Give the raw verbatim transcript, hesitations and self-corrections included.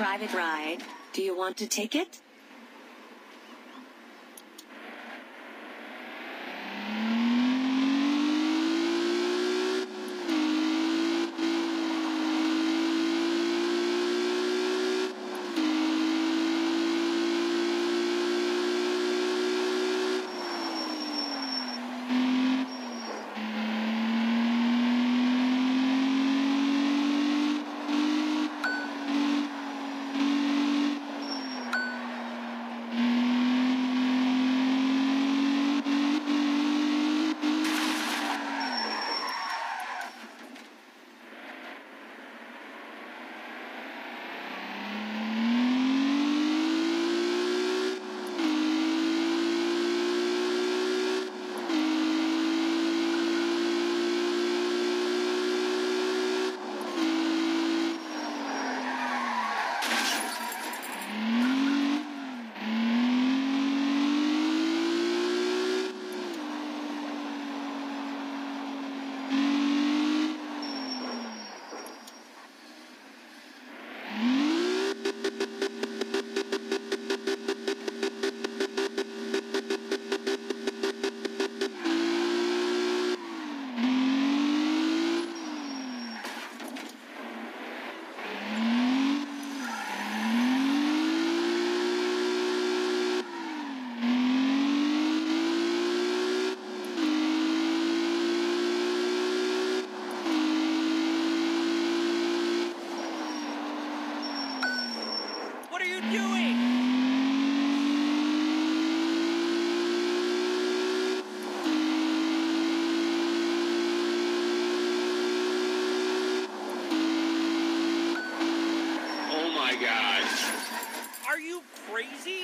private ride. Do you want to take it? Crazy?